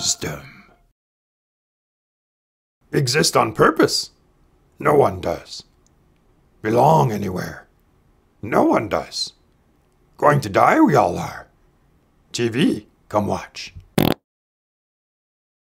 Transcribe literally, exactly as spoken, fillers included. wisdom exist on purpose. No one does. Belong anywhere. No one does. Going to die, we all are. T V, come watch.